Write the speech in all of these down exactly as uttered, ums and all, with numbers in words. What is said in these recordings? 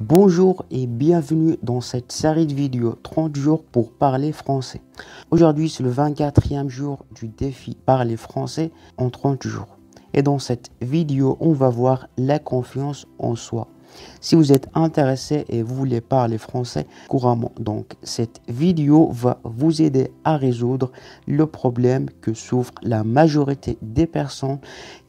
Bonjour et bienvenue dans cette série de vidéos trente jours pour parler français. Aujourd'hui, c'est le vingt-quatrième jour du défi parler français en trente jours. Et dans cette vidéo, on va voir la confiance en soi. Si vous êtes intéressé et vous voulez parler français couramment, donc cette vidéo va vous aider à résoudre le problème que souffre la majorité des personnes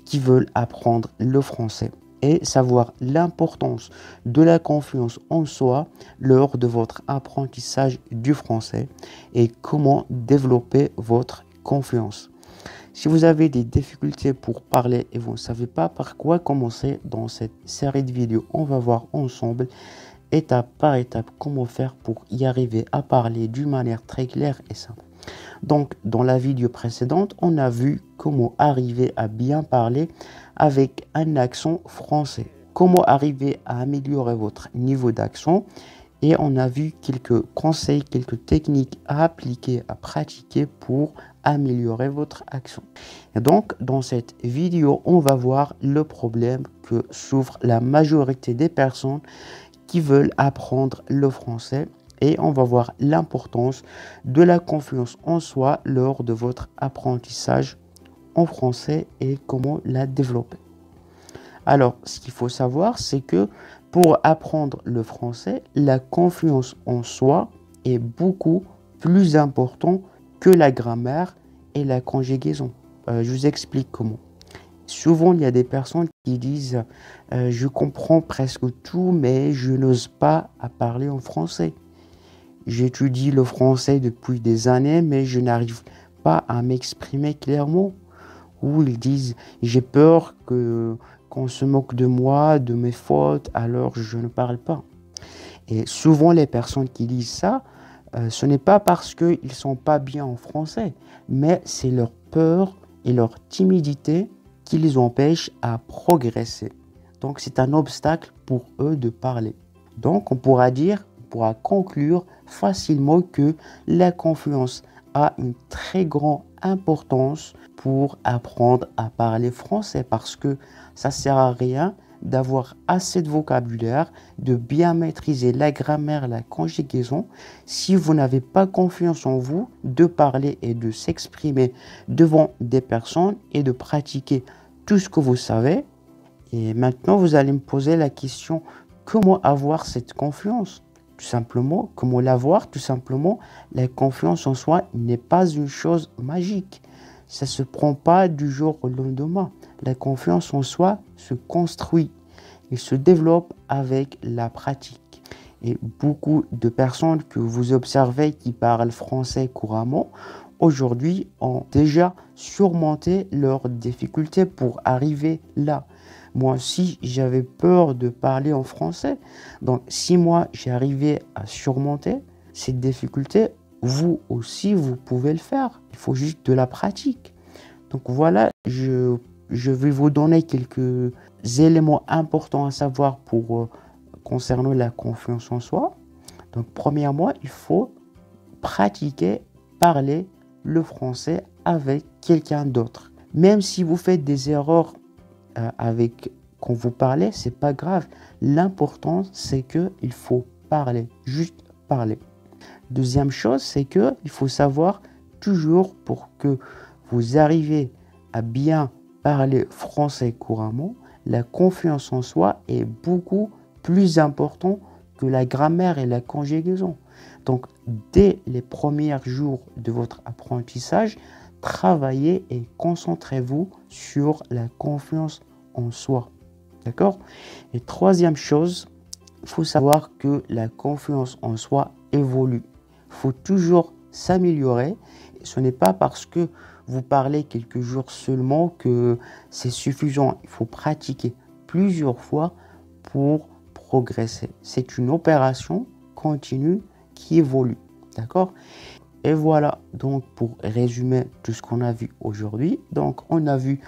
qui veulent apprendre le français. Et savoir l'importance de la confiance en soi lors de votre apprentissage du français et comment développer votre confiance. Si vous avez des difficultés pour parler et vous ne savez pas par quoi commencer, dans cette série de vidéos, on va voir ensemble étape par étape comment faire pour y arriver à parler d'une manière très claire et simple. Donc, dans la vidéo précédente, on a vu comment arriver à bien parler avec un accent français, comment arriver à améliorer votre niveau d'accent, et on a vu quelques conseils, quelques techniques à appliquer, à pratiquer pour améliorer votre accent. Et donc, dans cette vidéo, on va voir le problème que souffre la majorité des personnes qui veulent apprendre le français. Et on va voir l'importance de la confiance en soi lors de votre apprentissage en français et comment la développer. Alors, ce qu'il faut savoir, c'est que pour apprendre le français, la confiance en soi est beaucoup plus importante que la grammaire et la conjugaison. Euh, je vous explique comment. Souvent, il y a des personnes qui disent euh, « je comprends presque tout, mais je n'ose pas à parler en français ». J'étudie le français depuis des années, mais je n'arrive pas à m'exprimer clairement. Ou ils disent, j'ai peur que qu'on se moque de moi, de mes fautes, alors je ne parle pas. Et souvent, les personnes qui disent ça, euh, ce n'est pas parce qu'ils ne sont pas bien en français, mais c'est leur peur et leur timidité qui les empêchent à progresser. Donc, c'est un obstacle pour eux de parler. Donc, on pourra dire... pourra conclure facilement que la confiance a une très grande importance pour apprendre à parler français, parce que ça ne sert à rien d'avoir assez de vocabulaire, de bien maîtriser la grammaire, la conjugaison, si vous n'avez pas confiance en vous de parler et de s'exprimer devant des personnes et de pratiquer tout ce que vous savez. Et maintenant, vous allez me poser la question, comment avoir cette confiance ? Tout simplement, comment l'avoir? Tout simplement, la confiance en soi n'est pas une chose magique. Ça ne se prend pas du jour au lendemain. La confiance en soi se construit. Il se développe avec la pratique. Et beaucoup de personnes que vous observez qui parlent français couramment, aujourd'hui, ont déjà surmonté leurs difficultés pour arriver là. Moi aussi, j'avais peur de parler en français. Donc, si moi, j'arrivais à surmonter cette difficulté, vous aussi, vous pouvez le faire. Il faut juste de la pratique. Donc, voilà, je, je vais vous donner quelques éléments importants à savoir pour, euh, concernant la confiance en soi. Donc, premièrement, il faut pratiquer, parler le français avec quelqu'un d'autre. Même si vous faites des erreurs avec quand vous parlez, c'est pas grave. L'important, c'est que il faut parler, juste parler. Deuxième chose, c'est que il faut savoir toujours, pour que vous arriviez à bien parler français couramment, la confiance en soi est beaucoup plus importante que la grammaire et la conjugaison. Donc, dès les premiers jours de votre apprentissage, travaillez et concentrez-vous sur la confiance en soi. D'accord? Et troisième chose, il faut savoir que la confiance en soi évolue. Il faut toujours s'améliorer. Ce n'est pas parce que vous parlez quelques jours seulement que c'est suffisant. Il faut pratiquer plusieurs fois pour progresser. C'est une opération continue qui évolue. D'accord? Et voilà, donc pour résumer tout ce qu'on a vu aujourd'hui, donc on a vu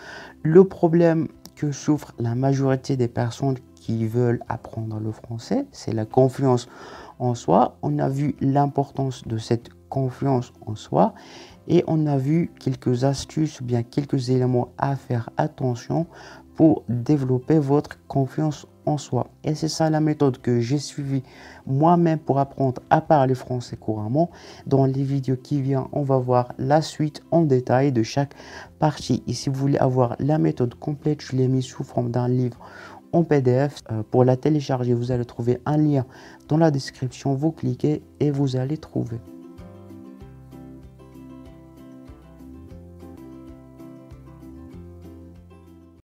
le problème que souffre la majorité des personnes qui veulent apprendre le français, c'est la confiance en soi. On a vu l'importance de cette confiance en soi et on a vu quelques astuces, bien quelques éléments à faire attention pour développer votre confiance en soi. Et c'est ça la méthode que j'ai suivie moi-même pour apprendre à parler français couramment. Dans les vidéos qui viennent, on va voir la suite en détail de chaque partie. Et si vous voulez avoir la méthode complète, je l'ai mis sous forme d'un livre en P D F. Euh, pour la télécharger, vous allez trouver un lien dans la description. Vous cliquez et vous allez trouver.